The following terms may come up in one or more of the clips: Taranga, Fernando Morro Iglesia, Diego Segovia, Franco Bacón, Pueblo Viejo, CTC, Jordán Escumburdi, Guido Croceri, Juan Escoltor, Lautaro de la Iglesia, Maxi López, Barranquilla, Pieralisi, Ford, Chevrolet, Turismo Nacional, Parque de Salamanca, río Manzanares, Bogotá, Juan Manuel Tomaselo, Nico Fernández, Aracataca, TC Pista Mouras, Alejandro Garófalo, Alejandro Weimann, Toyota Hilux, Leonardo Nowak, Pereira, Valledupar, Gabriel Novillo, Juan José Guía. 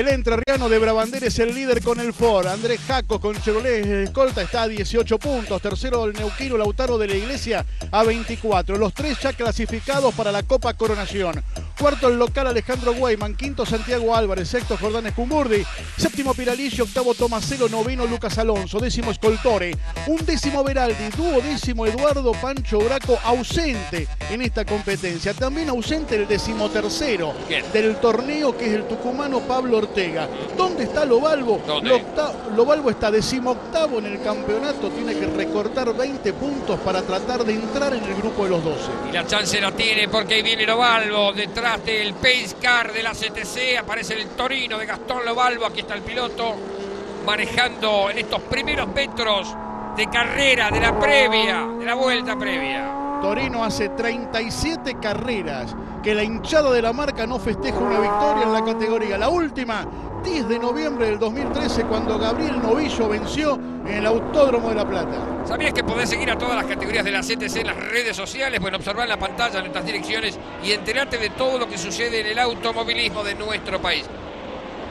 El entrerriano de Brabander es el líder con el Ford. Andrés Jakos con Chevrolet Escolta está a 18 puntos. Tercero el neuquino Lautaro de la Iglesia a 24. Los tres ya clasificados para la Copa Coronación. Cuarto el local Alejandro Guayman. Quinto Santiago Álvarez. Sexto Jordán Escumburdi. Séptimo Pieralisi. Octavo Tomaselo. Noveno Lucas Alonso. Décimo Escoltore. Undécimo Veraldi. Duodécimo Eduardo Pancho Bracco, ausente en esta competencia. También ausente el decimotercero del torneo, que es el tucumano Pablo Ortega. ¿Dónde está Lo Valvo? Lo Valvo está decimoctavo en el campeonato, tiene que recortar 20 puntos para tratar de entrar en el grupo de los 12. Y la chance la tiene porque ahí viene Lo Valvo, detrás del pace car de la CTC, aparece el Torino de Gastón Lo Valvo. Aquí está el piloto manejando en estos primeros metros de carrera de la previa, de la vuelta previa. Torino hace 37 carreras que la hinchada de la marca no festeja una victoria en la categoría. La última, 10 de noviembre del 2013, cuando Gabriel Novillo venció en el Autódromo de La Plata. ¿Sabías que podés seguir a todas las categorías de la CTC en las redes sociales? Bueno, observar en la pantalla nuestras direcciones y enterarte de todo lo que sucede en el automovilismo de nuestro país.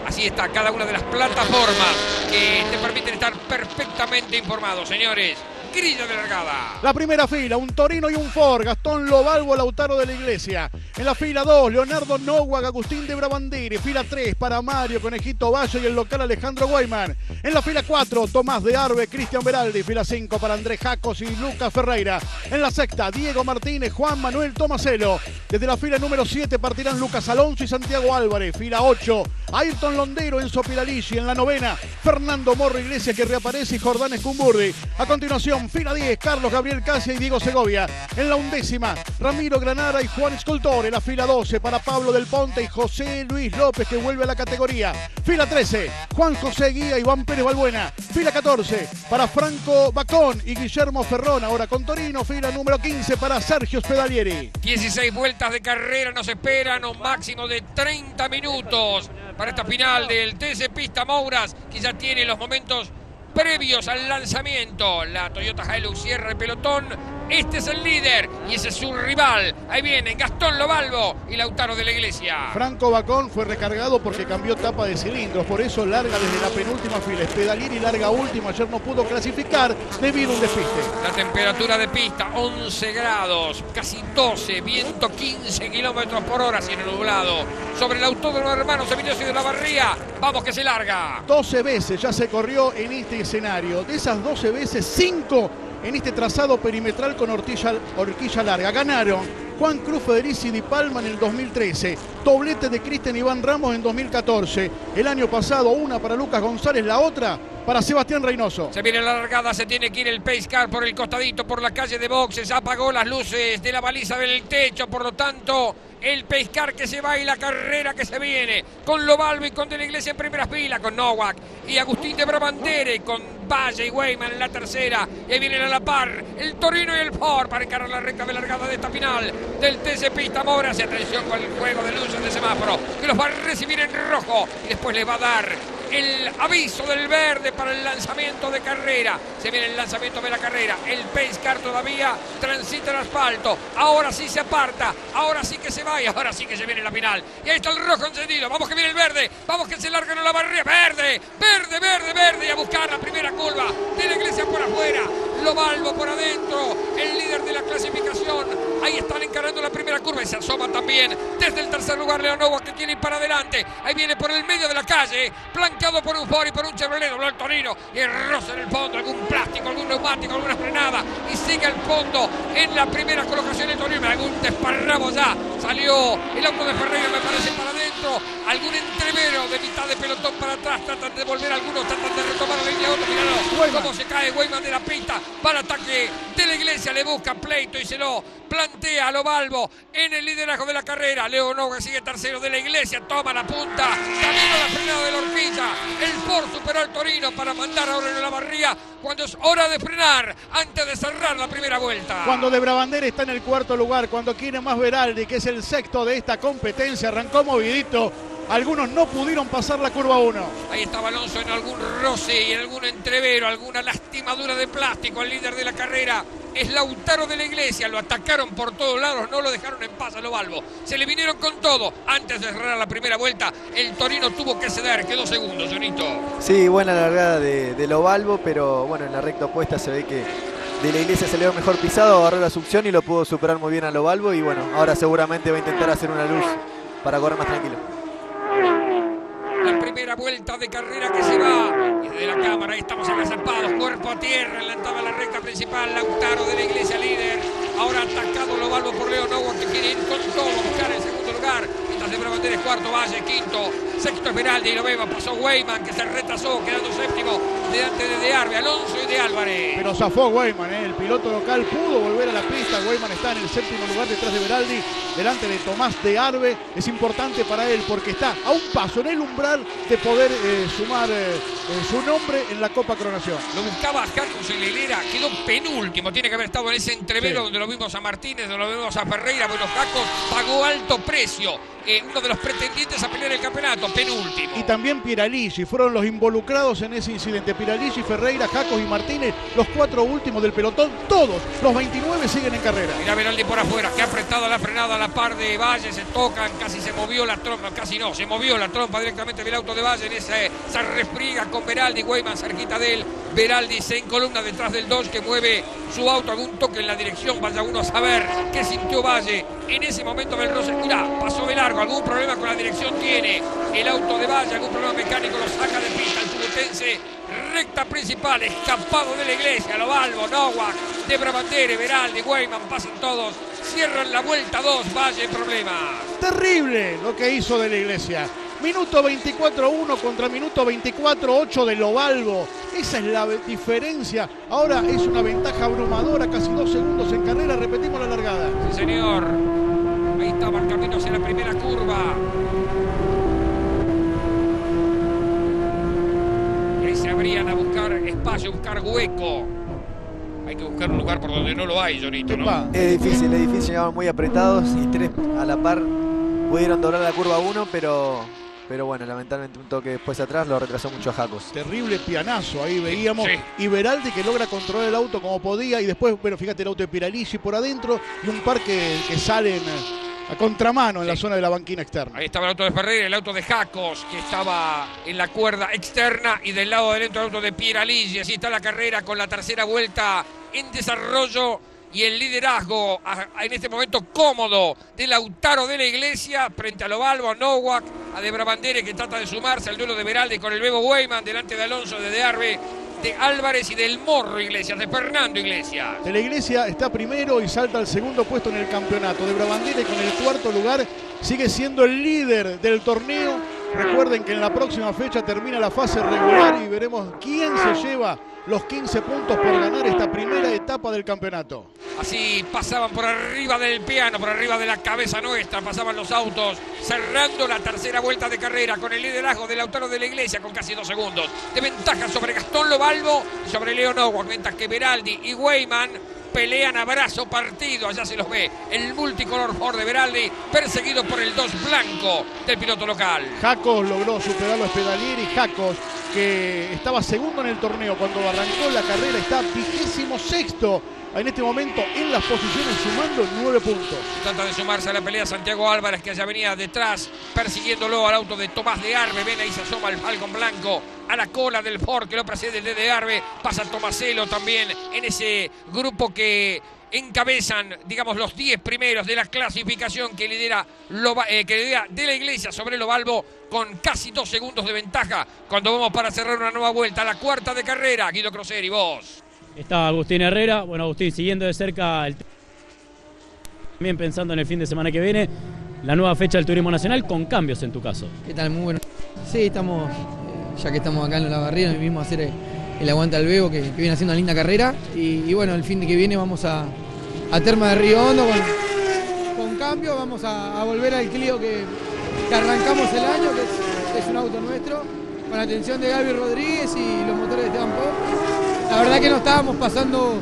Así está cada una de las plataformas que te permiten estar perfectamente informados, señores. Grilla de largada. La primera fila, un Torino y un Ford, Gastón Lo Valvo, Lautaro de la Iglesia. En la fila 2, Leonardo Nowak, Agustín de Brabander. Fila 3 para Mario, Conejito Valle y el local Alejandro Guayman. En la fila 4, Tomás de Arbe, Cristian Veraldi. Fila 5 para Andrés Jakos y Lucas Ferreyra. En la sexta, Diego Martínez, Juan Manuel Tomaselo. Desde la fila número 7 partirán Lucas Alonso y Santiago Álvarez. Fila 8, Ayrton Londero, Enzo Pieralisi. En la novena, Fernando Morro Iglesia, que reaparece, y Jordán Escumburdi. A continuación, fila 10, Carlos Gabriel Casas y Diego Segovia. En la undécima, Ramiro Granara y Juan Escoltor. En la fila 12 para Pablo del Ponte y José Luis López, que vuelve a la categoría. Fila 13, Juan José Guía y Juan Pérez Balbuena. Fila 14 para Franco Bacón y Guillermo Ferrón, ahora con Torino. Fila número 15 para Sergio Spedalieri. 16 vueltas de carrera nos esperan, un máximo de 30 minutos para esta final del TC Pista Mouras, que ya tiene los momentos previos al lanzamiento. La Toyota Hilux cierra el pelotón. Este es el líder y ese es su rival. Ahí vienen Gastón Lo Valvo y Lautaro de la Iglesia. Franco Bacón fue recargado porque cambió tapa de cilindros, por eso larga desde la penúltima fila. Spedalieri larga último, ayer no pudo clasificar debido a un despiste. La temperatura de pista 11 grados, casi 12, viento 15 kilómetros por hora, cielo nublado. Sobre el autódromo de Hermanos Emiliosi de la Barría, vamos que se larga. 12 veces ya se corrió en este escenario, de esas 12 veces 5 en este trazado perimetral con horquilla larga. Ganaron Juan Cruz, Federici Di Palma en el 2013, doblete de Cristian Iván Ramos en 2014. El año pasado una para Lucas González, la otra para Sebastián Reynoso. Se viene la largada, se tiene que ir el pace car por el costadito, por la calle de boxes. Apagó las luces de la baliza del techo, por lo tanto el pace car que se va y la carrera que se viene, con Lo Valvo y con de la Iglesia en primera fila, con Nowak y Agustín de Brabander, con Valle y Weyman en la tercera. Y ahí vienen a la par el Torino y el Ford para encarar la recta de largada de esta final del TC Pista Mouras. Y atención con el juego de luces de semáforo, que los va a recibir en rojo y después les va a dar el aviso del verde para el lanzamiento de carrera. Se viene el lanzamiento de la carrera. El pace car todavía transita el asfalto. Ahora sí se aparta, ahora sí que se va y ahora sí que se viene la final. Y ahí está el rojo encendido. Vamos que viene el verde, vamos que se largan a la barrera. Verde, verde, verde, verde. Y a buscar la primera curva de la Iglesia por afuera. Lo Valvo por adentro, el líder de la clasificación. Ahí están encarando la primera curva y se asoma también desde el tercer lugar Leonova, que quiere ir para adelante. Ahí viene por el medio de la calle, plancado por un Ford y por un Chevrolet. Dobló el Torino y roza en el fondo algún plástico, algún neumático, alguna frenada, y sigue al fondo en la primera colocación el Torino. Algún desparrabo ya, salió el auto de Ferreira, me parece, para adentro. Algún entrevero de mitad de pelotón para atrás, tratan de volver algunos, tratan de retomar la línea. Otro, miralo cómo se cae Weyman de la pista. Va al ataque de la Iglesia, le busca pleito y se lo plantea a Lo Valvo en el liderazgo de la carrera. Leo Noga sigue tercero, de la Iglesia toma la punta, camino la frenada de la horquilla. El Ford superó al Torino para mandar ahora en la barría cuando es hora de frenar, antes de cerrar la primera vuelta. Cuando de Brabander está en el cuarto lugar, cuando quiere más Veraldi, que es el sexto de esta competencia, arrancó movidito. Algunos no pudieron pasar la curva 1. Ahí estaba Alonso en algún roce y en algún entrevero, alguna lastimadura de plástico, el líder de la carrera. es Lautaro de la Iglesia. Lo atacaron por todos lados, no lo dejaron en paz a Lo Valvo. Se le vinieron con todo. Antes de cerrar la primera vuelta, el Torino tuvo que ceder. Quedó segundo, Jonito. Sí, buena largada de Lo Valvo, pero bueno, en la recta opuesta se ve que de la Iglesia se le dio mejor pisado, agarró la succión y lo pudo superar muy bien a Lo Valvo. Y bueno, ahora seguramente va a intentar hacer una luz para correr más tranquilo. La primera vuelta de carrera que se va. Y desde la cámara ahí estamos agazapados, cuerpo a tierra, enlantaba la recta principal. Lautaro de la Iglesia líder. Ahora atacado Lo Valvo por Leo Nowak, que quiere ir con todo, buscar el segundo lugar. Mientras de Brabander es cuarto, Valle quinto, sexto es Veraldi y lo vemos. Pasó Weyman, que se retrasó, quedando séptimo delante de Arbe, Alonso y de Álvarez. Pero zafó Weyman, El piloto local pudo volver a la pista. Weyman está en el séptimo lugar detrás de Veraldi, delante de Tomás de Arbe. Es importante para él porque está a un paso, en el umbral, de poder sumar su nombre en la Copa Coronación. Lo buscaba Jakos en la hilera, quedó penúltimo. Tiene que haber estado en ese entrevero, sí, donde lo vimos a Martínez, donde lo vimos a Ferreyra. Bueno, Jakos pagó alto precio. Uno de los pretendientes a pelear el campeonato, penúltimo. Y también Pieralisi, fueron los involucrados en ese incidente. Pieralisi, Ferreyra, Jakos y Martínez, los cuatro últimos del pelotón, todos, los 29 siguen en carrera. Mira Veraldi por afuera, que ha apretado la frenada a la par de Valle, se tocan, casi se movió la trompa, casi no, se movió la trompa directamente del auto de Valle, en ese, se refriega con Veraldi, Weyman cerquita de él. Veraldi se encolumna detrás del Dodge, que mueve su auto, algún toque en la dirección, vaya uno a saber qué sintió Valle en ese momento del roce. Mirá, pasó de largo, algún problema con la dirección tiene el auto de Valle, algún problema mecánico, lo saca de pista el subutense. Recta principal, escapado de la Iglesia, Lo Valvo, Nowak, de Brabander, Veraldi, Weyman, pasan todos, cierran la vuelta 2, Valle, problema. Terrible lo que hizo de la Iglesia. Minuto 24-1 contra minuto 24-8 de Lo Valvo. Esa es la diferencia. Ahora es una ventaja abrumadora, casi 2 segundos en carrera. Repetimos la largada. Sí, señor. Ahí estaba el camino hacia la primera curva. Y ahí se abrían a buscar espacio, buscar hueco. Hay que buscar un lugar por donde no lo hay, Jonito, ¿no? Es difícil, llegaban muy apretados y tres a la par pudieron doblar la curva 1, pero bueno, lamentablemente un toque después atrás lo retrasó mucho a Jakos. Terrible pianazo, ahí veíamos. Sí. Y Veraldi que logra controlar el auto como podía. Y después, bueno, fíjate el auto de Pieralisi por adentro. Y un par que salen a contramano en la zona de la banquina externa. Ahí estaba el auto de Ferreyra, el auto de Jakos, que estaba en la cuerda externa. Y del lado adentro el auto de Pieralisi. Así está la carrera con la tercera vuelta en desarrollo. Y el liderazgo en este momento cómodo de Lautaro de la Iglesia frente a Lo Valvo, a Nowak, a de Brabander, que trata de sumarse al duelo de Veraldi con el Bebo Weyman, delante de Alonso, de Arbe, de Álvarez y del Morro Iglesias, de Fernando Iglesias. De la Iglesia está primero y salta al segundo puesto en el campeonato. De Brabander con el cuarto lugar sigue siendo el líder del torneo. Recuerden que en la próxima fecha termina la fase regular y veremos quién se lleva los 15 puntos por ganar esta primera etapa del campeonato. Así pasaban por arriba del piano, por arriba de la cabeza nuestra, pasaban los autos, cerrando la tercera vuelta de carrera con el liderazgo de Lautaro de la Iglesia con casi 2 segundos de ventaja sobre Gastón Lo Valvo y sobre Leo Nowak, mientras que Veraldi y Weyman pelean a brazo partido. Allá se los ve el multicolor Ford de Veraldi, perseguido por el 2 blanco del piloto local. Jakos logró superarlo a Spedalieri. Jakos, que estaba segundo en el torneo cuando arrancó la carrera, está 26º en este momento en las posiciones, sumando 9 puntos. Trata de sumarse a la pelea Santiago Álvarez, que allá venía detrás persiguiéndolo al auto de Tomás de Arbe. Ven ahí, se asoma el Falcon blanco a la cola del Ford que lo precede el de Arbe. Pasa Tomaselo también en ese grupo que encabezan, digamos, los 10 primeros de la clasificación que lidera de la Iglesia sobre Lo Valvo con casi 2 segundos de ventaja cuando vamos para cerrar una nueva vuelta, la cuarta de carrera. Guido Croceri, vos. Está Agustín Herrera. Bueno, Agustín, siguiendo de cerca el también pensando en el fin de semana que viene, la nueva fecha del Turismo Nacional con cambios en tu caso. ¿Qué tal? Muy bueno. Sí, estamos, ya que estamos acá en La Barrera, vimos hacer el aguante al Bebo, que viene haciendo una linda carrera. Y bueno, el fin de que viene vamos a Terma de Río Hondo con cambio. Vamos a volver al Clio que arrancamos el año, que es un auto nuestro, con la atención de Gaby Rodríguez y los motores de Esteban Pop. La verdad que no estábamos pasando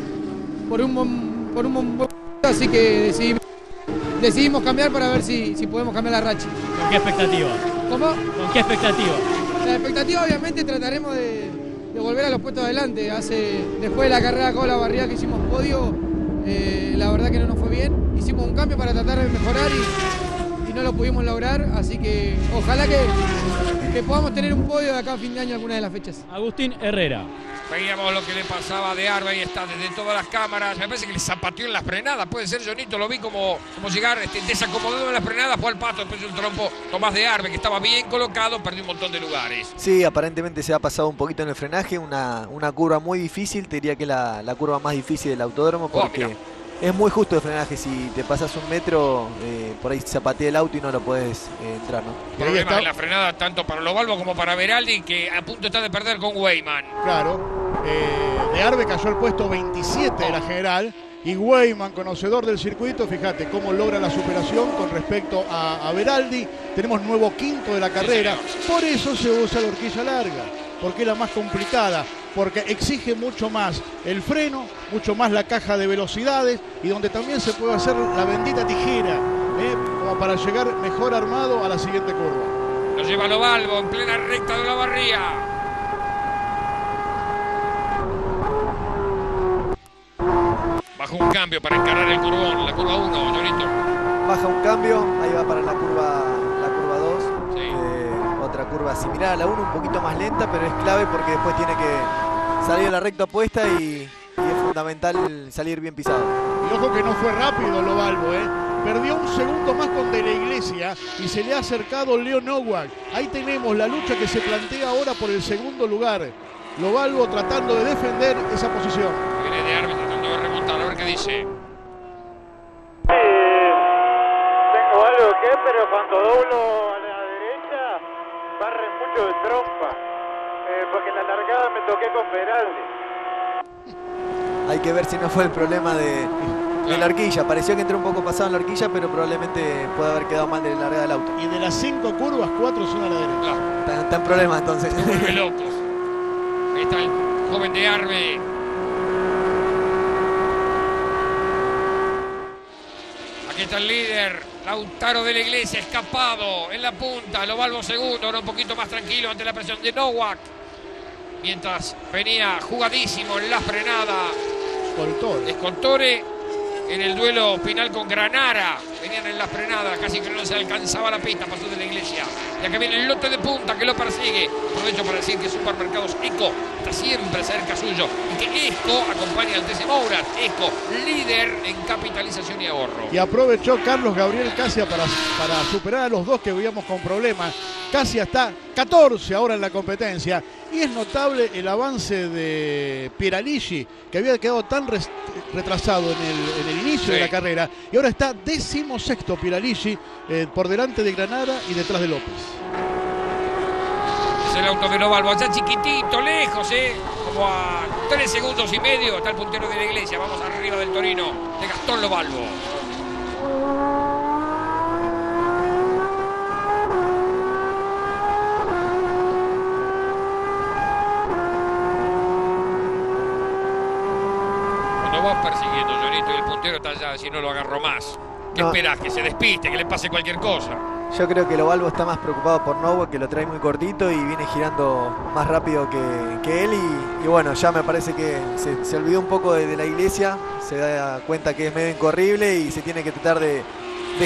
por un buen momento, así que decidimos cambiar para ver si podemos cambiar la racha. ¿Con qué expectativa? ¿Cómo? ¿Con qué expectativa? La expectativa, obviamente, trataremos de volver a los puestos adelante. Después de la carrera con la barrera que hicimos podio, La verdad que no nos fue bien. Hicimos un cambio para tratar de mejorar y no lo pudimos lograr. Así que ojalá que podamos tener un podio de acá a fin de año en alguna de las fechas. Agustín Herrera. Veíamos lo que le pasaba de Arbe, ahí está, desde todas las cámaras. Me parece que le zapateó en las frenadas, puede ser, Jonito, lo vi como llegar desacomodado en las frenadas, fue al pato, después el trompo Tomás de Arbe, que estaba bien colocado, perdió un montón de lugares. Sí, aparentemente se ha pasado un poquito en el frenaje, una curva muy difícil, te diría que la curva más difícil del autódromo, porque es muy justo el frenaje, si te pasas un metro, por ahí zapatea el auto y no lo puedes entrar, ¿no? Problema de la frenada tanto para Lo Valvo como para Veraldi, que a punto está de perder con Weyman. Claro. De Arbe cayó al puesto 27 de la general y Weyman, conocedor del circuito, fíjate cómo logra la superación con respecto a Veraldi. Tenemos nuevo quinto de la carrera, por eso se usa la horquilla larga, porque es la más complicada, porque exige mucho más el freno, mucho más la caja de velocidades y donde también se puede hacer la bendita tijera, como para llegar mejor armado a la siguiente curva. Lo lleva Lo Valvo en plena recta de la barría. Baja un cambio para encarar el curvón, la curva 1, Jonito. Baja un cambio, ahí va para la curva 2. Sí. Otra curva similar a la 1, un poquito más lenta, pero es clave porque después tiene que salir a la recta opuesta y es fundamental salir bien pisado. Y ojo que no fue rápido Lo Valvo, Perdió un segundo más con De la Iglesia y se le ha acercado Leo Nowak. Ahí tenemos la lucha que se plantea ahora por el segundo lugar. Lo Valvo tratando de defender esa posición. Viene de árbitro. A ver qué dice. Tengo algo que, pero cuando doblo a la derecha, barre mucho de trompa. Porque en la largada me toqué con Veraldi. Hay que ver si no fue el problema de la horquilla. Pareció que entró un poco pasado en la horquilla, pero probablemente puede haber quedado mal de la largada del auto. Y de las 5 curvas, 4 son a la derecha. Claro. Está en problema entonces. Se vuelve loco. Ahí está el joven de Arbe. Aquí está el líder, Lautaro de la Iglesia, escapado en la punta. Lo Valvo segundo, ahora un poquito más tranquilo ante la presión de Nowak. Mientras venía jugadísimo en la frenada. Escoltore en el duelo final con Granara. Venían en la frenada, casi que no se alcanzaba la pista, pasó de la Iglesia. Ya que viene el lote de punta que lo persigue. Aprovecho para decir que Supermercados Eco está siempre cerca suyo. Y que Eco acompaña al TC Mouras. Eco, líder en capitalización y ahorro. Y aprovechó Carlos Gabriel Casas para superar a los dos que veíamos con problemas. Casas está 14 ahora en la competencia. Y es notable el avance de Pieralisi, que había quedado tan retrasado en el inicio de la carrera. Y ahora está 16º Pieralisi, por delante de Granara y detrás de López. Es el auto de Lo Valvo, allá chiquitito, lejos, como a 3,5 segundos, está el puntero de la Iglesia. Vamos arriba del Torino, de Gastón Lo Valvo. Cuando vas persiguiendo, Jonito, y el puntero está allá, si no lo agarro más. ¿Qué esperás? ¿Que se despiste? ¿Que le pase cualquier cosa? Yo creo que Lo Valvo está más preocupado por Nowak, que lo trae muy cortito y viene girando más rápido que él. Y bueno, ya me parece que se olvidó un poco de la Iglesia, se da cuenta que es medio incorrible y se tiene que tratar de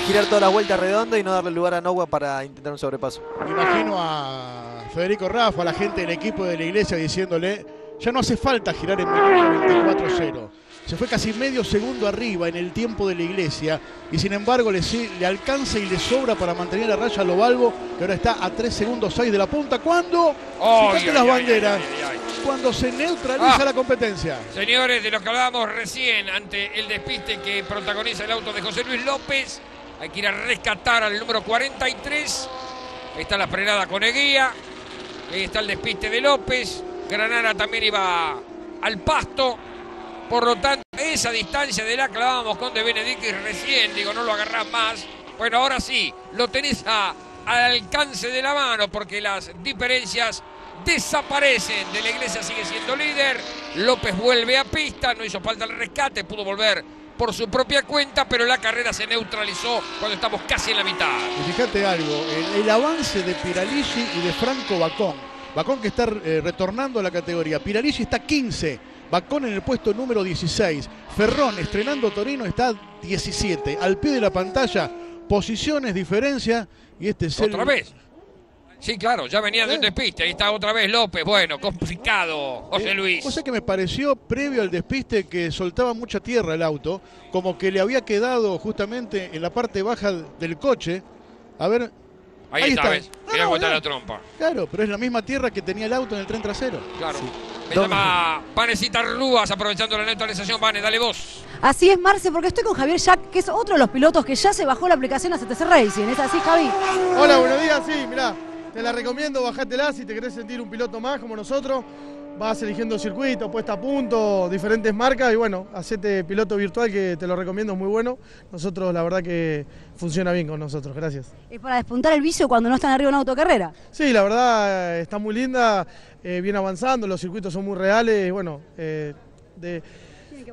girar todas las vueltas redondas y no darle lugar a Nowak para intentar un sobrepaso. Me imagino a Federico Rafa, a la gente del equipo de la Iglesia, diciéndole: ya no hace falta girar en minuto 24-0. Se fue casi medio segundo arriba en el tiempo de la Iglesia y sin embargo le alcanza y le sobra para mantener la raya a Lo Valvo, que ahora está a 3,6 segundos de la punta. Cuando fíjate las banderas, cuando se neutraliza la competencia. Señores, de lo que hablábamos recién ante el despiste que protagoniza el auto de José Luis López, hay que ir a rescatar al número 43. Ahí está la frenada con Eguía, ahí está el despiste de López. Granara también iba al pasto. Por lo tanto, esa distancia de la clavábamos con De Benedictis recién, digo, no lo agarrás más. Bueno, ahora sí, lo tenés al alcance de la mano porque las diferencias desaparecen. De la Iglesia sigue siendo líder, López vuelve a pista, no hizo falta el rescate, pudo volver por su propia cuenta, pero la carrera se neutralizó cuando estamos casi en la mitad. Y fíjate algo, el avance de Pieralisi y de Franco Bacón que está retornando a la categoría. Pieralisi está 15. Bacón en el puesto número 16, Ferrón, estrenando Torino, está 17. Al pie de la pantalla, posiciones, diferencia. Y este es el... ¿Otra vez? Sí, claro, ya venía del despiste. Ahí está otra vez López. Bueno, complicado, José Luis. Cosa que me pareció, previo al despiste, que soltaba mucha tierra el auto. Como que le había quedado justamente en la parte baja del coche. A ver... Ahí está, ¿ves? Mirá cómo está la trompa. Claro, pero es la misma tierra que tenía el auto en el tren trasero. Claro. Sí. Me llama Vanesita Rúas, aprovechando la neutralización. Vanes, dale vos. Así es, Marce, porque estoy con Javier Jack, que es otro de los pilotos que ya se bajó la aplicación a CTC Racing. ¿Es así, Javi? Hola, buenos días. Sí, mirá, te la recomiendo, bajátela si te querés sentir un piloto más como nosotros. Vas eligiendo circuitos, puesta a punto, diferentes marcas y bueno, hacete piloto virtual que te lo recomiendo, es muy bueno. Nosotros, la verdad que funciona bien con nosotros, gracias. ¿Es para despuntar el vicio cuando no están arriba en una autocarrera? Sí, la verdad está muy linda, bien avanzando, los circuitos son muy reales y bueno,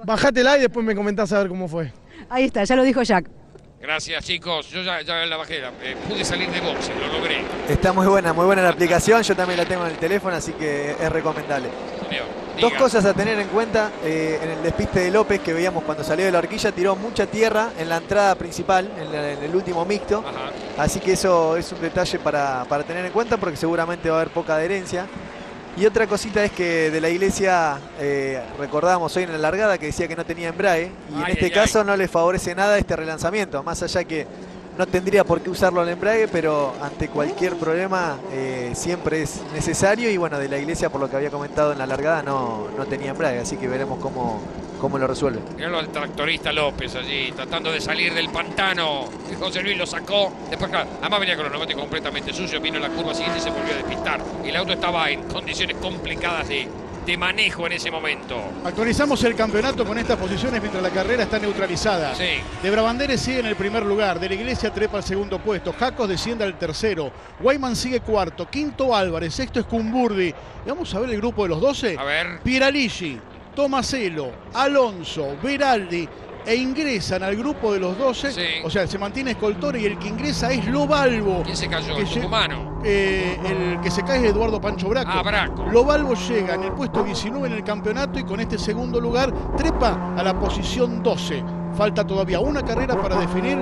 bajátela y después me comentás a ver cómo fue. Ahí está, ya lo dijo Jack. Gracias chicos, yo ya la bajé, pude salir de boxe, lo logré. Está muy buena la aplicación, yo también la tengo en el teléfono, así que es recomendable. Señor, dos cosas a tener en cuenta en el despiste de López que veíamos cuando salió de la horquilla, tiró mucha tierra en la entrada principal, en el último mixto. Ajá. Así que eso es un detalle para tener en cuenta porque seguramente va a haber poca adherencia. Y otra cosita es que de la Iglesia, recordábamos hoy en la largada que decía que no tenía embrague y en este caso no le favorece nada este relanzamiento, más allá que no tendría por qué usarlo el embrague, pero ante cualquier problema siempre es necesario y bueno, de la Iglesia por lo que había comentado en la largada no tenía embrague, así que veremos cómo lo resuelve. Mirá al tractorista López allí, tratando de salir del pantano. José Luis lo sacó. Después, además venía con los neumáticos completamente sucios. Vino la curva siguiente y se volvió a despistar. El auto estaba en condiciones complicadas de manejo en ese momento. Actualizamos el campeonato con estas posiciones mientras la carrera está neutralizada. Sí. De Brabander sigue en el primer lugar. De la Iglesia trepa al segundo puesto. Jakos desciende al tercero. Weyman sigue cuarto. Quinto Álvarez. Sexto Escumburdi. Vamos a ver el grupo de los 12. A ver. Pieralisi, Tomaselo, Alonso, Veraldi e ingresan al grupo de los 12. Sí. O sea, se mantiene Escoltor y el que ingresa es Lo Valvo. ¿Quién se cayó? ¿El tucumano? El que se cae es Eduardo Pancho Bracco. Ah, Bracco. Lo Valvo llega en el puesto 19 en el campeonato y con este segundo lugar trepa a la posición 12. Falta todavía una carrera para definir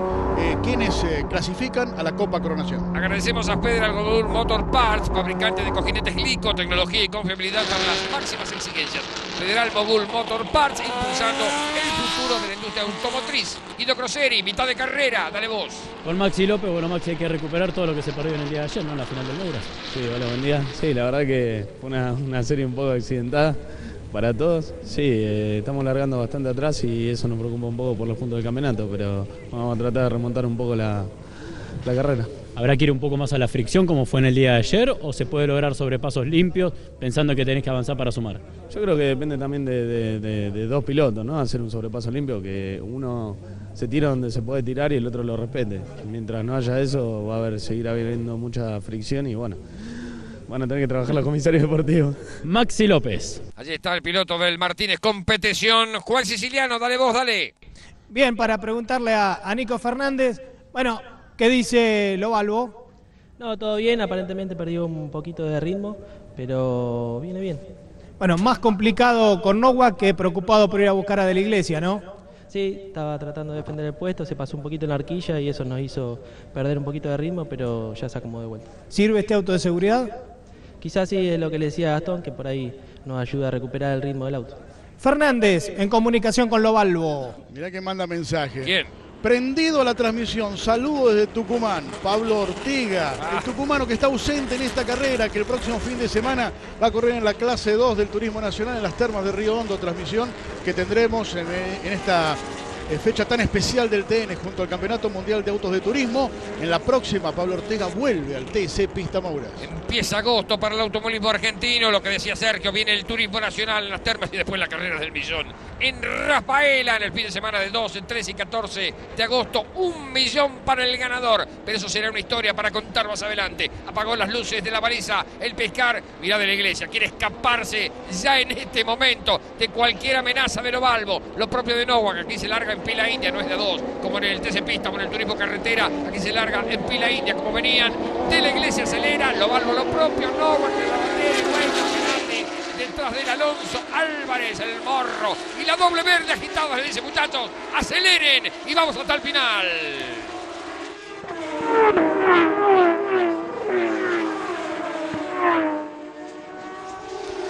quiénes clasifican a la Copa Coronación. Agradecemos a Pedro Algodón Motor Parts, fabricante de cojinetes Lico, tecnología y confiabilidad para las máximas exigencias. Federal Mogul Motor Parts, impulsando el futuro de la industria automotriz. Guido Croceri, mitad de carrera, dale vos. Con Maxi López, bueno, Maxi, hay que recuperar todo lo que se perdió en el día de ayer, ¿no? En la final del Mouras. Sí, hola, buen día. Sí, la verdad que fue una serie un poco accidentada para todos. Sí, estamos largando bastante atrás y eso nos preocupa un poco por los puntos del campeonato, pero vamos a tratar de remontar un poco la carrera. ¿Habrá que ir un poco más a la fricción como fue en el día de ayer o se puede lograr sobrepasos limpios pensando que tenés que avanzar para sumar? Yo creo que depende también de dos pilotos, ¿no? Hacer un sobrepaso limpio, que uno se tira donde se puede tirar y el otro lo respete. Mientras no haya eso va a seguir habiendo mucha fricción y bueno, van a tener que trabajar los comisarios deportivos. Maxi López. Allí está el piloto del Martínez, competición. Juan Siciliano, dale vos, dale. Bien, para preguntarle a Nico Fernández, bueno, ¿qué dice Lo Valvo? No, todo bien, aparentemente perdió un poquito de ritmo, pero viene bien. Bueno, más complicado con Nowak que preocupado por ir a buscar a de la Iglesia, ¿no? Sí, estaba tratando de defender el puesto, se pasó un poquito en la horquilla y eso nos hizo perder un poquito de ritmo, pero ya se acomodó de vuelta. ¿Sirve este auto de seguridad? Quizás sí, es lo que le decía Gastón, que por ahí nos ayuda a recuperar el ritmo del auto. Fernández, en comunicación con Lo Valvo. Mirá que manda mensaje. ¿Quién? Prendido a la transmisión, saludos desde Tucumán. Pablo Ortiga, el tucumano que está ausente en esta carrera, que el próximo fin de semana va a correr en la clase 2 del Turismo Nacional en las termas de Río Hondo, transmisión que tendremos en esta fecha tan especial del TN junto al Campeonato Mundial de Autos de Turismo. En la próxima, Pablo Ortega vuelve al TC Pista Mouras. Empieza agosto para el automovilismo argentino, lo que decía Sergio, viene el Turismo Nacional en las termas y después la carrera del millón en Rafaela en el fin de semana de 12, 13 y 14 de agosto. $1 millón para el ganador, pero eso será una historia para contar más adelante. Apagó las luces de la baliza el Pescar, mirá de la Iglesia, quiere escaparse ya en este momento de cualquier amenaza de Lo Valvo, lo propio de Nowak, aquí se larga en pila india, no es de dos, como en el TC Pista, como en el Turismo Carretera, aquí se larga en pila india, como venían, de la Iglesia acelera, Lo Valvo lo propio, Nowak, que la Mouras del Alonso, Álvarez, el Morro. Y la doble verde agitada, le dice: muchachos, aceleren y vamos hasta el final.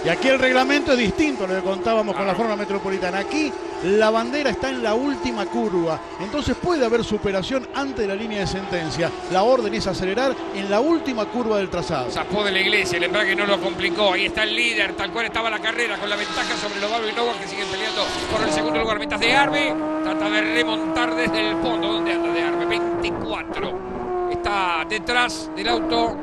Y aquí el reglamento es distinto a lo que contábamos con la forma metropolitana. Aquí la bandera está en la última curva, entonces puede haber superación ante la línea de sentencia. La orden es acelerar en la última curva del trazado. Zapó de la Iglesia, el embrague no lo complicó. Ahí está el líder, tal cual estaba la carrera, con la ventaja sobre Lo Valvo y Nowak, que siguen peleando por el segundo lugar. Mientras de Arbe trata de remontar desde el fondo. ¿Dónde anda de Arbe? 24. Está detrás del auto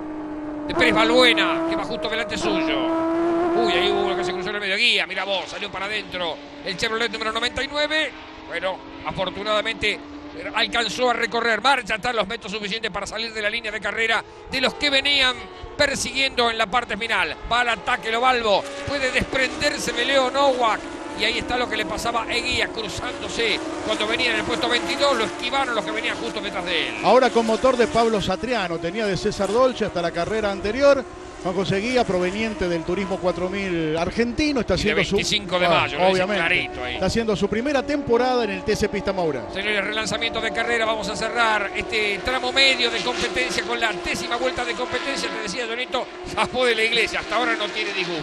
de Pérez Balbuena, que va justo delante suyo. Uy, ahí hubo uno que se cruzó en el medio. Guía, mira vos, salió para adentro el Chevrolet número 99. Bueno, afortunadamente alcanzó a recorrer marcha atrás los metros suficientes para salir de la línea de carrera de los que venían persiguiendo en la parte final. Va al ataque Lo Valvo, puede desprenderse de Leo Nowak. Y ahí está lo que le pasaba a Eguía, cruzándose cuando venía en el puesto 22. Lo esquivaron los que venían justo detrás de él. Ahora con motor de Pablo Satriano, tenía de César Dolce hasta la carrera anterior. Juan José Guía, proveniente del Turismo 4000 argentino, está haciendo 25 de mayo, obviamente. Ahí. Está haciendo su primera temporada en el TC Pista Mouras. Señores, relanzamiento de carrera, vamos a cerrar este tramo medio de competencia con la antésima vuelta de competencia. Te decía, Donito, Zapó de la Iglesia, hasta ahora no tiene disgusto.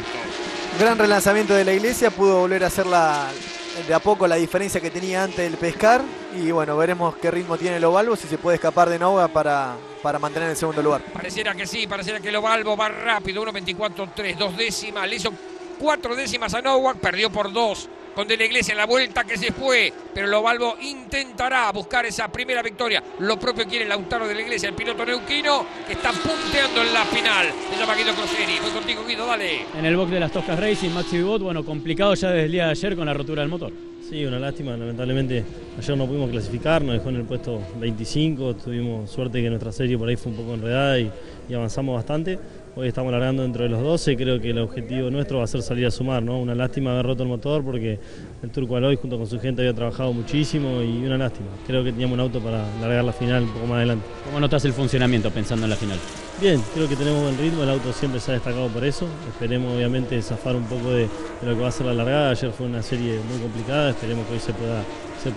Gran relanzamiento de la Iglesia, pudo volver a hacer de a poco la diferencia que tenía antes del pescar. Y bueno, veremos qué ritmo tiene Lo Valvo, si se puede escapar de Nova para mantener el segundo lugar. Pareciera que sí, pareciera que Lo Valvo va rápido. 1.24.3, 2 décimas, le hizo 4 décimas a Nowak, perdió por 2 con de la Iglesia en la vuelta que se fue, pero Lo Valvo intentará buscar esa primera victoria. Lo propio quiere Lautaro de la Iglesia, el piloto neuquino, que está punteando en la final. Se llama Guido Croceri, voy contigo, Guido, dale. En el box de las Toscas Racing, Maxi Vivot, bueno, complicado ya desde el día de ayer con la rotura del motor. Sí, una lástima, lamentablemente ayer no pudimos clasificar, nos dejó en el puesto 25, tuvimos suerte que nuestra serie por ahí fue un poco enredada y avanzamos bastante. Hoy estamos largando dentro de los 12, creo que el objetivo nuestro va a ser salir a sumar, ¿no? Una lástima haber roto el motor porque el Turco Aloy junto con su gente había trabajado muchísimo y una lástima. Creo que teníamos un auto para largar la final un poco más adelante. ¿Cómo notas el funcionamiento pensando en la final? Bien, creo que tenemos buen ritmo, el auto siempre se ha destacado por eso. Esperemos obviamente zafar un poco de lo que va a ser la largada. Ayer fue una serie muy complicada, esperemos que hoy se pueda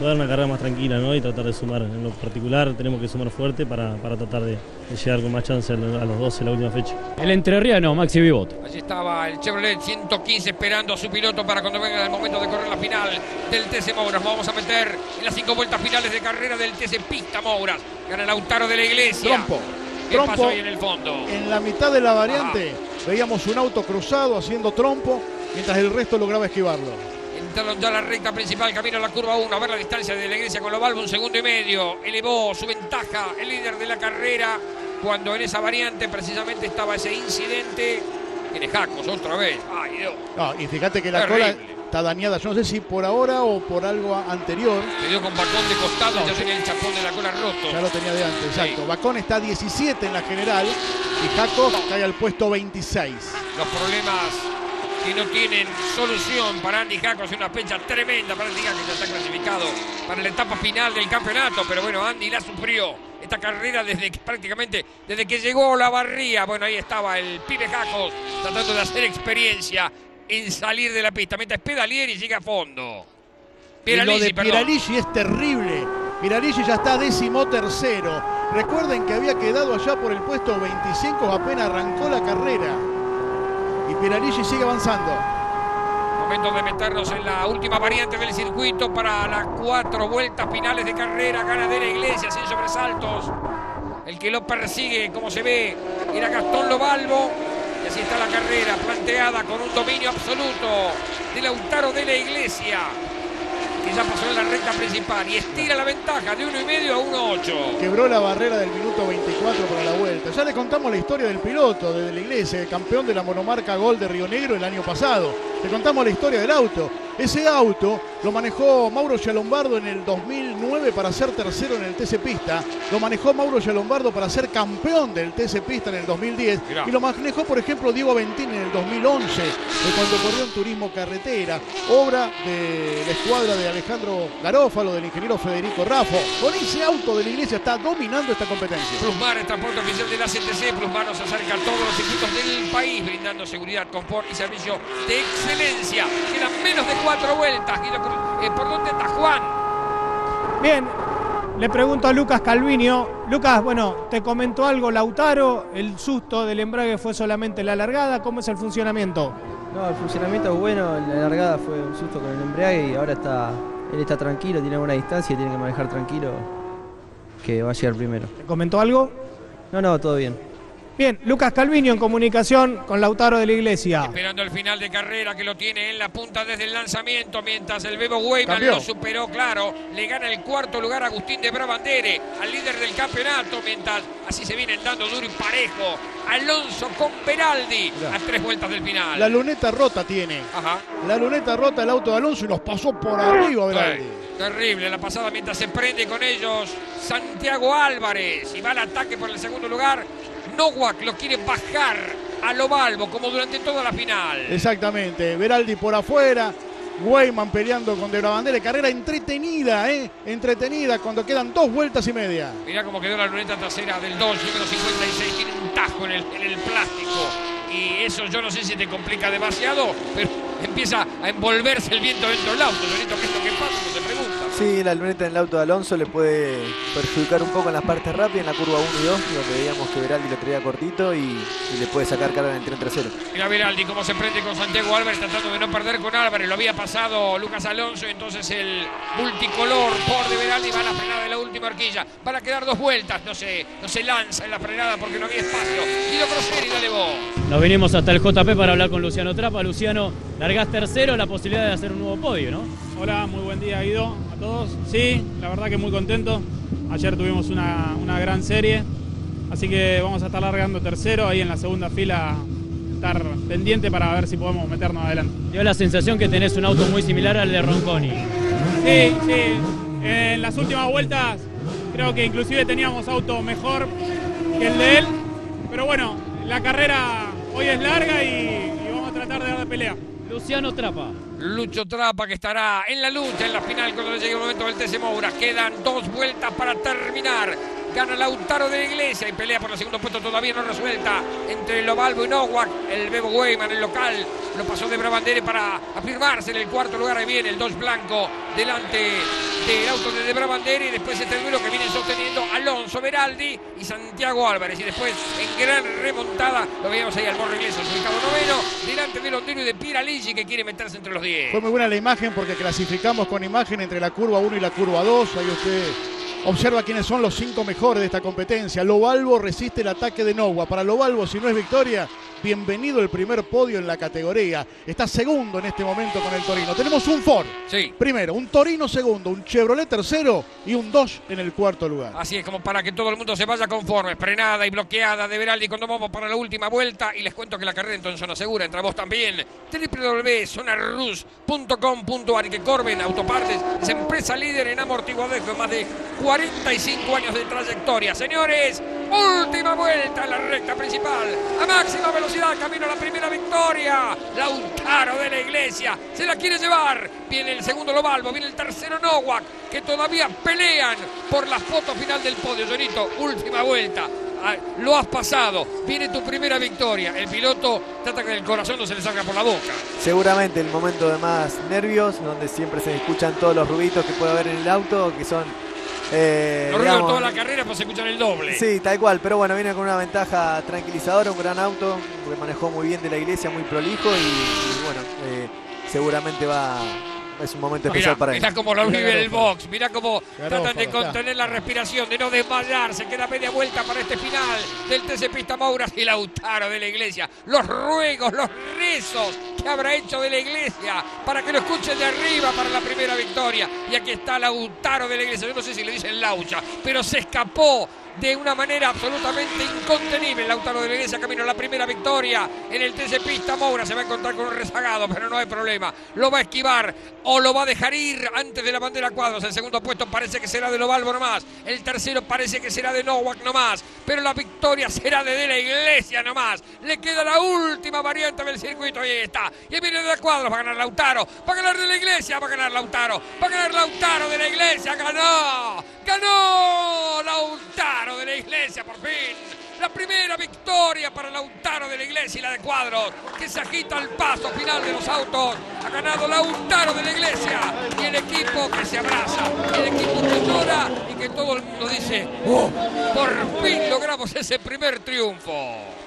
dar una carrera más tranquila, ¿no? Y tratar de sumar. En lo particular tenemos que sumar fuerte para tratar de llegar con más chance a los 12 la última fecha. El entrerriano, Maxi Vivot. Allí estaba el Chevrolet 115 esperando a su piloto para cuando venga el momento de correr la final del TC Mouras. Vamos a meter en las 5 vueltas finales de carrera del TC Pista Mouras. Gana Lautaro de la Iglesia. Trompo pasó ahí en el fondo. En la mitad de la variante veíamos un auto cruzado haciendo trompo, mientras el resto lograba esquivarlo. Entraron ya a la recta principal, camino a la curva 1, a ver la distancia de la Iglesia con Lo Valvo, 1.5 segundos. Elevó su ventaja el líder de la carrera cuando en esa variante precisamente estaba ese incidente. Tiene Jakos otra vez. Ay, Dios. No, y fíjate que la cola está dañada, yo no sé si por ahora o por algo anterior. Se dio con Bacón de costado, ya tenía el chapón de la cola roto. Ya lo tenía de antes, exacto. Sí. Bacón está 17 en la general y Jakos cae al puesto 26. Los problemas que no tienen solución para Andy Jakos, es una fecha tremenda para Andy Jakos, que está clasificado para la etapa final del campeonato, pero bueno, Andy la sufrió esta carrera desde que llegó a la barría. Bueno, ahí estaba el pibe Jakos tratando de hacer experiencia en salir de la pista, mientras Spedalieri llega a fondo. Pieralisi, y lo de Pieralisi es terrible. Pieralisi ya está 13º. Recuerden que había quedado allá por el puesto 25 apenas arrancó la carrera. Y Pieralisi sigue avanzando. Momento de meternos en la última variante del circuito para las 4 vueltas finales de carrera. Gana de la Iglesia sin sobresaltos. El que lo persigue, como se ve, era Gastón Lo Valvo. Y así está la carrera planteada con un dominio absoluto de Lautaro de la Iglesia, que ya pasó en la recta principal y estira la ventaja de 1.5 a 1.8. Quebró la barrera del minuto 24 para la vuelta. Ya le contamos la historia del piloto de la Iglesia, el campeón de la monomarca Gol de Río Negro el año pasado. Le contamos la historia del auto. Ese auto lo manejó Mauro Gialombardo en el 2009 para ser tercero en el TC Pista. Lo manejó Mauro Gialombardo para ser campeón del TC Pista en el 2010. Mirá. Y lo manejó, por ejemplo, Diego Aventín en el 2011, cuando corrió en Turismo Carretera, obra de la escuadra de Alejandro Garófalo, del ingeniero Federico Raffo. Con ese auto de la Iglesia está dominando esta competencia. Plusmar, el transporte oficial de la CTC. Plusmar nos acerca a todos los circuitos del país, brindando seguridad, confort y servicio de excelencia. Quedan menos de 4 vueltas. ¿Por dónde está Juan? Bien, le pregunto a Lucas Calviño. Lucas, bueno, te comentó algo Lautaro, el susto del embrague fue solamente la largada, ¿cómo es el funcionamiento? No, el funcionamiento es bueno, la largada fue un susto con el embrague y ahora él está tranquilo, tiene buena distancia y tiene que manejar tranquilo que va a llegar primero. ¿Te comentó algo? No, todo bien. Bien, Lucas Calviño en comunicación con Lautaro de la Iglesia. Esperando el final de carrera que lo tiene en la punta desde el lanzamiento, mientras el Bebo Weyman lo superó, claro. Le gana el cuarto lugar a Agustín de Brabander, al líder del campeonato, mientras así se vienen dando duro y parejo. Alonso con Veraldi a 3 vueltas del final. La luneta rota tiene. Ajá. La luneta rota el auto de Alonso y los pasó por arriba Veraldi. Terrible la pasada mientras se prende con ellos Santiago Álvarez. Y va al ataque por el segundo lugar. Nowak lo quiere bajar a Lo Valvo, como durante toda la final. Exactamente, Veraldi por afuera, Weyman peleando con De Brabander. Carrera entretenida, entretenida cuando quedan 2 vueltas y media. Mirá cómo quedó la luneta trasera del Dodge, número 56, tiene un tajo en el plástico. Y eso yo no sé si te complica demasiado, pero empieza a envolverse el viento dentro del auto. Lorenzo, ¿qué es lo que pasa? No se pregunta. Sí, la luneta en el auto de Alonso le puede perjudicar un poco en las partes rápidas, en la curva 1 y 2, donde veíamos que Veraldi lo traía cortito y le puede sacar carga en el tren trasero. Mira Veraldi cómo se prende con Santiago Álvarez, tratando de no perder con Álvarez. Lo había pasado Lucas Alonso, y entonces el multicolor por de Veraldi va a la frenada de la última horquilla. Van a quedar 2 vueltas, no se lanza en la frenada porque no había espacio. Guido Croceri, dale vos. Nos vinimos hasta el JP para hablar con Luciano Trapa. Luciano, largás tercero, la posibilidad de hacer un nuevo podio, ¿no? Hola, muy buen día Guido. Todos. Sí, la verdad que muy contento. Ayer tuvimos una gran serie, así que vamos a estar largando tercero ahí en la segunda fila, estar pendiente para ver si podemos meternos adelante. Dio la sensación que tenés un auto muy similar al de Ronconi. Sí, en las últimas vueltas creo que inclusive teníamos auto mejor que el de él, pero bueno, la carrera hoy es larga y vamos a tratar de dar de pelea. Luciano Trapa. Lucho Trapa, que estará en la lucha en la final cuando llegue el momento del TC Mouras. Quedan 2 vueltas para terminar. Gana Lautaro de la Iglesia y pelea por el segundo puesto todavía no resuelta entre Lo Valvo y Nowak. El Bebo Weyman, el local, lo pasó de Brabander para afirmarse en el cuarto lugar. Ahí viene el Dodge blanco delante del auto de Brabander. Y después este duelo que vienen sosteniendo Alonso, Veraldi y Santiago Álvarez. Y después en gran remontada lo veíamos ahí al Morro Iglesia, ubicado noveno, delante de Londero y de Pieralisi, que quiere meterse entre los 10. Fue muy buena la imagen porque clasificamos con imagen entre la curva 1 y la curva 2. Ahí usted observa quiénes son los 5 mejores de esta competencia. Lo Valvo resiste el ataque de Nowak. Para Lo Valvo, si no es victoria, bienvenido el primer podio en la categoría. Está segundo en este momento con el Torino. Tenemos un Ford primero, un Torino segundo, un Chevrolet tercero y un Dodge en el cuarto lugar. Así es, como para que todo el mundo se vaya conforme. Frenada y bloqueada de Veraldi cuando vamos para la última vuelta. Y les cuento que la carrera en zona segura, entra vos también. www.zonarus.com.ar. Que Corben Autopartes es empresa líder en amortiguadores con más de 45 años de trayectoria. Señores, última vuelta en la recta principal. A máxima velocidad. Camino a la primera victoria. Lautaro de la Iglesia se la quiere llevar. Viene el segundo Lo Valvo, viene el tercero Nowak, que todavía pelean por la foto final del podio. Llorito, última vuelta. Lo has pasado, viene tu primera victoria. El piloto trata que el corazón no se le salga por la boca. Seguramente el momento de más nervios, donde siempre se escuchan todos los ruiditos que puede haber en el auto, que son... Lo ruido toda la carrera, pues se escuchan el doble. Sí, tal cual, pero bueno, viene con una ventaja tranquilizadora, un gran auto, que manejó muy bien de la Iglesia, muy prolijo y bueno, seguramente va... Es un momento especial para él. Mirá cómo lo vive el box, mirá cómo tratan de contener la respiración, de no desmayarse. Queda media vuelta para este final del TC Pista Mouras y Lautaro de la Iglesia. Los ruegos, los rezos que habrá hecho de la Iglesia para que lo escuchen de arriba para la primera victoria. Y aquí está Lautaro de la Iglesia. Yo no sé si le dicen Laucha, pero se escapó de una manera absolutamente incontenible. Lautaro de la Iglesia camino a la primera victoria en el TC Pista Mouras. Se va a encontrar con un rezagado, pero no hay problema. Lo va a esquivar o lo va a dejar ir antes de la bandera cuadros. El segundo puesto parece que será de Lo Valvo nomás. El tercero parece que será de Nowak nomás. Pero la victoria será de la Iglesia nomás. Le queda la última variante del circuito y ahí está. Y viene de la cuadros, va a ganar Lautaro. Va a ganar de la Iglesia, va a ganar Lautaro. Va a ganar Lautaro de la Iglesia, ganó. Ganó Lautaro de la Iglesia, por fin. La primera victoria para Lautaro de la Iglesia y la de cuadros, que se agita al paso final de los autos. Ha ganado Lautaro de la Iglesia y el equipo que se abraza, el equipo que llora y que todo el mundo dice, ¡oh, por fin logramos ese primer triunfo!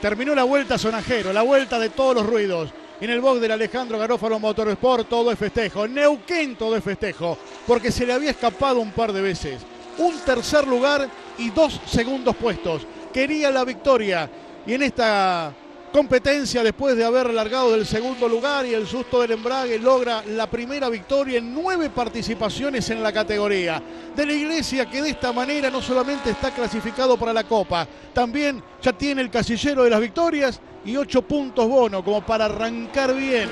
Terminó la vuelta sonajero, la vuelta de todos los ruidos. En el box del Alejandro Garófalo Motorsport todo es festejo. Neuquén todo es festejo, porque se le había escapado un par de veces. Un tercer lugar y 2 segundos puestos. Quería la victoria. Y en esta competencia, después de haber largado del segundo lugar y el susto del embrague, logra la primera victoria en 9 participaciones en la categoría. De la Iglesia, que de esta manera no solamente está clasificado para la Copa, también ya tiene el casillero de las victorias y 8 puntos bono como para arrancar bien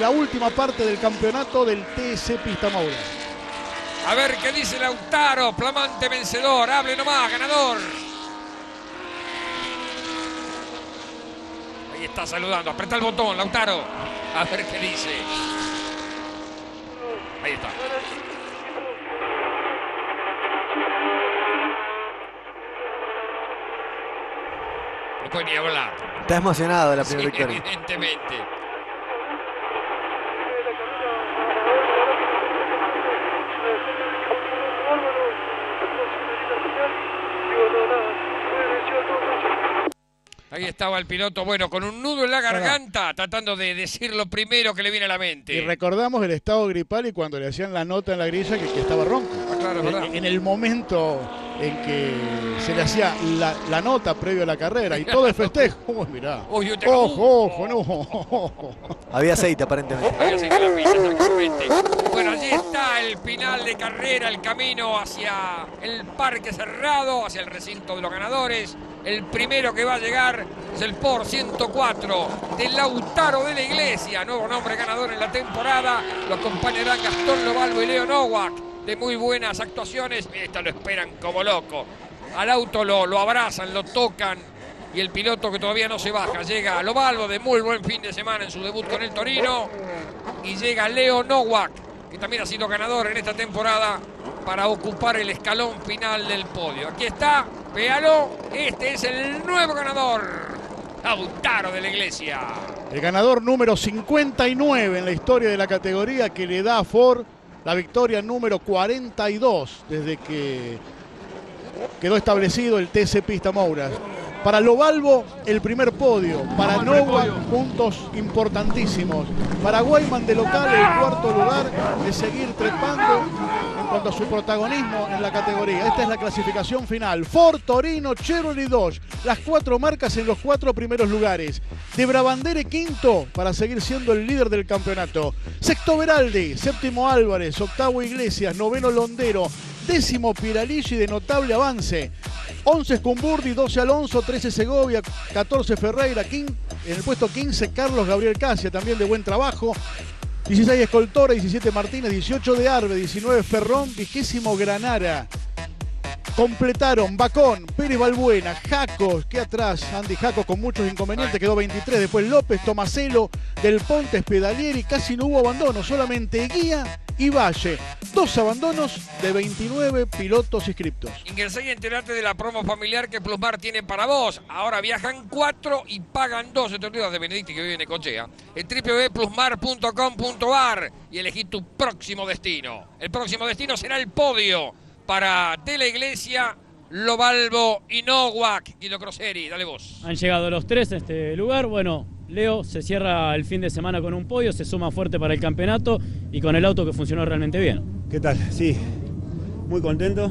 la última parte del campeonato del TC Pista Mouras. A ver qué dice Lautaro, flamante vencedor, hable nomás, ganador. Ahí está saludando, apretá el botón, Lautaro, a ver qué dice. Ahí está. No puede ni hablar. Está emocionado de la primera victoria. Evidentemente. Ahí estaba el piloto, bueno, con un nudo en la garganta, tratando de decir lo primero que le viene a la mente. Y recordamos el estado gripal y cuando le hacían la nota en la grilla que estaba ronco. Ah, claro, verdad. En el momento en que se le hacía la nota previo a la carrera y todo el festejo. Uy, mirá. Uy, ojo, no. Había aceite, aparentemente. Había aceite en la pista, exactamente. Bueno, allí está el final de carrera, el camino hacia el parque cerrado, hacia el recinto de los ganadores. El primero que va a llegar es el Ford 104 de Lautaro de la Iglesia, nuevo nombre ganador en la temporada. Lo acompañarán Gastón Lo Valvo y Leo Nowak, de muy buenas actuaciones. Esta lo esperan como loco. Al auto lo abrazan, lo tocan y el piloto que todavía no se baja. Llega Lo Valvo, de muy buen fin de semana en su debut con el Torino. Y llega Leo Nowak, que también ha sido ganador en esta temporada, para ocupar el escalón final del podio. Aquí está, véalo, este es el nuevo ganador, Lautaro de la Iglesia. El ganador número 59 en la historia de la categoría, que le da a Ford la victoria número 42 desde que quedó establecido el TC Pista Mouras. Para Lo Valvo, el primer podio. Para Nova, puntos importantísimos. Para Guayman, de local, el cuarto lugar, de seguir trepando en cuanto a su protagonismo en la categoría. Esta es la clasificación final. Ford, Torino, Chevrolet y Dodge. Las 4 marcas en los 4 primeros lugares. De Brabander, quinto, para seguir siendo el líder del campeonato. Sexto, Veraldi. Séptimo, Álvarez. Octavo, Iglesias. Noveno, Londero. Décimo, Pieralisi, de notable avance. 11 Escumburdi, 12 Alonso, 13 Segovia, 14 Ferreyra, en el puesto 15 Carlos Gabriel Casas, también de buen trabajo, 16 Escoltor, 17 Martínez, 18 de Arbe, 19 Ferrón, 20 Granara. Completaron Bacón, Pérez Balbuena, Jakos, que atrás, Andy Jakos con muchos inconvenientes, quedó 23, después López, Tomaselo, Del Ponte, Spedalieri, casi no hubo abandono, solamente Guía y Valle. 2 abandonos de 29 pilotos inscriptos. Ingresá y enterate de la promo familiar que Plusmar tiene para vos. Ahora viajan 4 y pagan 2. Te olvidas de Benedicti, que vive en Ecochea. En www.plusmar.com.ar y elegí tu próximo destino. El próximo destino será el podio para de la Iglesia, Lo Valvo y Nowak. Guido Croceri, dale vos. Han llegado los 3 a este lugar. Bueno, Leo se cierra el fin de semana con un podio, se suma fuerte para el campeonato y con el auto que funcionó realmente bien. ¿Qué tal? Sí, muy contento.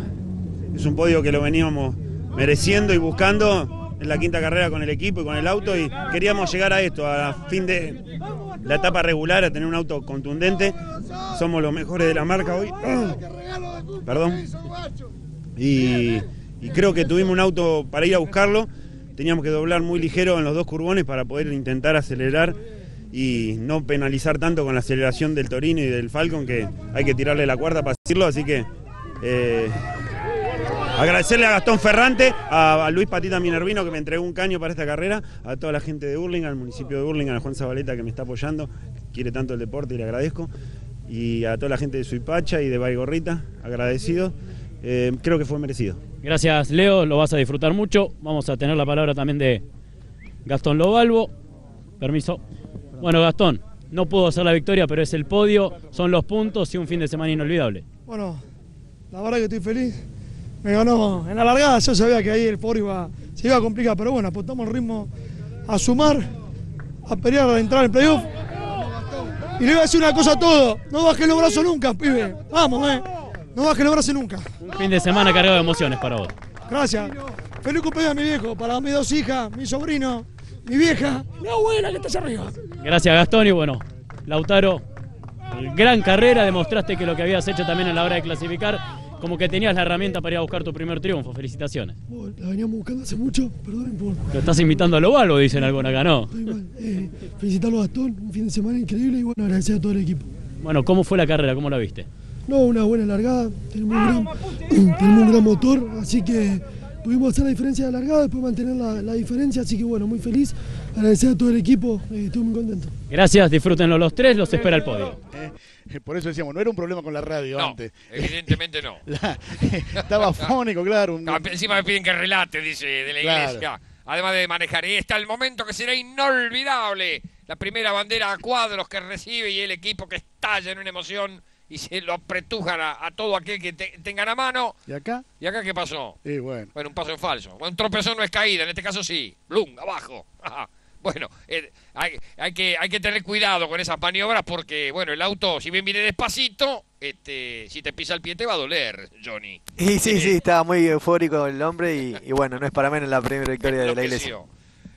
Es un podio que lo veníamos mereciendo y buscando en la quinta carrera con el equipo y con el auto, y queríamos llegar a esto, a fin de la etapa regular, a tener un auto contundente. Somos los mejores de la marca hoy. Perdón. Y y creo que tuvimos un auto para ir a buscarlo, teníamos que doblar muy ligero en los dos curbones para poder intentar acelerar y no penalizar tanto con la aceleración del Torino y del Falcon, que hay que tirarle la cuarta para decirlo, así que agradecerle a Gastón Ferrante, a Luis Patita Minervino que me entregó un caño para esta carrera, a toda la gente de Burlingame, al municipio de Burlingame, a Juan Zabaleta que me está apoyando, quiere tanto el deporte y le agradezco, y a toda la gente de Suipacha y de Baigorrita, agradecido. Creo que fue merecido. Gracias, Leo, lo vas a disfrutar mucho. Vamos a tener la palabra también de Gastón Lo Valvo. Permiso. Bueno, Gastón, no pudo hacer la victoria, pero es el podio, son los puntos y un fin de semana inolvidable. Bueno, la verdad que estoy feliz. Me ganó en la largada, yo sabía que ahí el podio se iba a complicar, pero bueno, apostamos el ritmo a sumar, a pelear, a entrar en playoff. Y le voy a decir una cosa a todo, no bajes los brazos nunca, pibe. Vamos, no bajes los brazos nunca. Un fin de semana cargado de emociones para vos. Gracias. Feliz cumpleaños a mi viejo, para mis dos hijas, mi sobrino, mi vieja, mi abuela que está allá arriba. Gracias, Gastón. Y bueno, Lautaro, gran carrera, demostraste que lo que habías hecho también a la hora de clasificar, como que tenías la herramienta para ir a buscar tu primer triunfo. Felicitaciones. Bueno, la veníamos buscando hace mucho, perdón por... Lo estás imitando a Lo Valvo, dicen algunos acá, ¿no? Felicitarlo a Gastón, un fin de semana increíble y bueno, agradecer a todo el equipo. Bueno, ¿cómo fue la carrera? ¿Cómo la viste? No, una buena largada, tenemos un gran motor, así que pudimos hacer la diferencia de largada, después mantener la diferencia, así que bueno, muy feliz, agradecer a todo el equipo, estoy muy contento. Gracias, disfrútenlo los tres, los espera el podio. Por eso decíamos, no era un problema con la radio antes. Evidentemente no. Estaba fónico, claro. Encima me piden que relate, dice de la Iglesia. Claro. Además de manejar. Y está el momento que será inolvidable. La primera bandera a cuadros que recibe y el equipo que estalla en una emoción y se lo apretujan a todo aquel que tengan a mano. ¿Y acá? ¿Y acá qué pasó? Sí, bueno. Bueno, un paso en falso. Un tropezón no es caída, en este caso sí. Blum, abajo. Bueno, hay que tener cuidado con esas maniobras porque, bueno, el auto, si bien viene despacito, si te pisa el pie te va a doler, Johnny. Y sí, estaba muy eufórico el hombre y bueno, no es para menos la primera victoria de la Iglesia.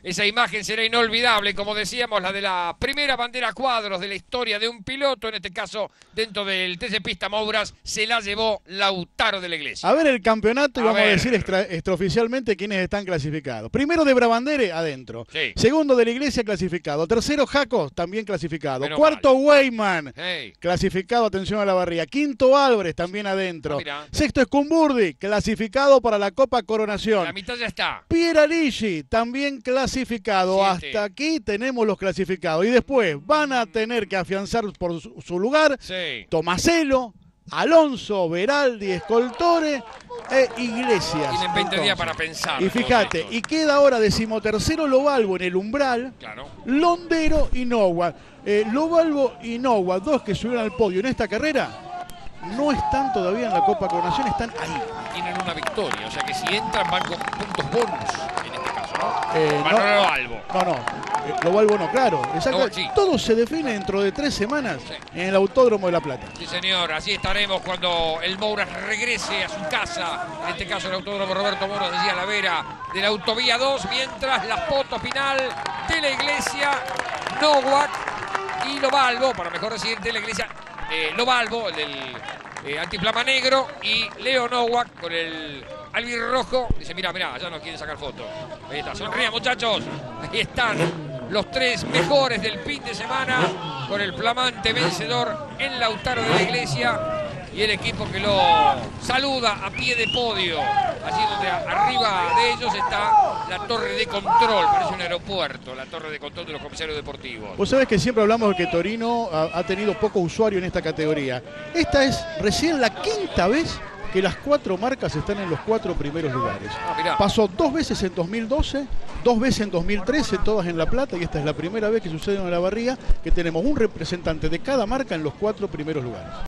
Esa imagen será inolvidable, como decíamos, la de la primera bandera a cuadros de la historia de un piloto, en este caso dentro del TC Pista Mouras, se la llevó Lautaro de la Iglesia. A ver el campeonato y vamos a decir extraoficialmente quiénes están clasificados. Primero de Brabander, adentro. Sí. Segundo de la Iglesia, clasificado. Tercero, Jakos, también clasificado. Menos cuarto, mal. Weyman, hey, clasificado, atención a la barrilla. Quinto, Álvarez, también adentro. Sexto, Escumburdi, clasificado para la Copa Coronación. La mitad ya está. Pieralisi, también clasificado. Hasta aquí tenemos los clasificados. Y después van a tener que afianzar por su lugar, sí, Tomaselo, Alonso, Veraldi, Escoltore e Iglesias. Tienen 20 días para pensar. Y fíjate, y queda ahora decimotercero Lo Valvo en el umbral, claro. Londero y Nowak. Lo Valvo y Nowak, dos que subieron al podio en esta carrera, no están todavía en la Copa Coronación, están ahí. Tienen una victoria, o sea que si entran van con puntos bonus. Lo Valvo. Lo Valvo no, claro. Exacto. No, sí. Todo se define dentro de 3 semanas, sí, en el Autódromo de La Plata. Sí, señor. Así estaremos cuando el Mouras regrese a su casa. En este caso el Autódromo Roberto Mouras, decía la vera de la Autovía 2. Mientras la foto final de la Iglesia, Nowak y Lo Valvo, para mejor decir, de la Iglesia, Lo Valvo, el del antiplama negro, y Leo Nowak con el albirrojo. Dice, mirá, ya no quieren sacar foto. Ahí está, sonrían muchachos. Ahí están los tres mejores del fin de semana con el flamante vencedor en Lautaro de la Iglesia y el equipo que lo saluda a pie de podio. Allí donde arriba de ellos está la torre de control, parece un aeropuerto, la torre de control de los comisarios deportivos. Vos sabés que siempre hablamos de que Torino ha tenido poco usuario en esta categoría. Esta es recién la 5ª vez que las 4 marcas están en los 4 primeros lugares. Pasó 2 veces en 2012, 2 veces en 2013, todas en La Plata, y esta es la primera vez que sucede en La Barría, que tenemos un representante de cada marca en los 4 primeros lugares.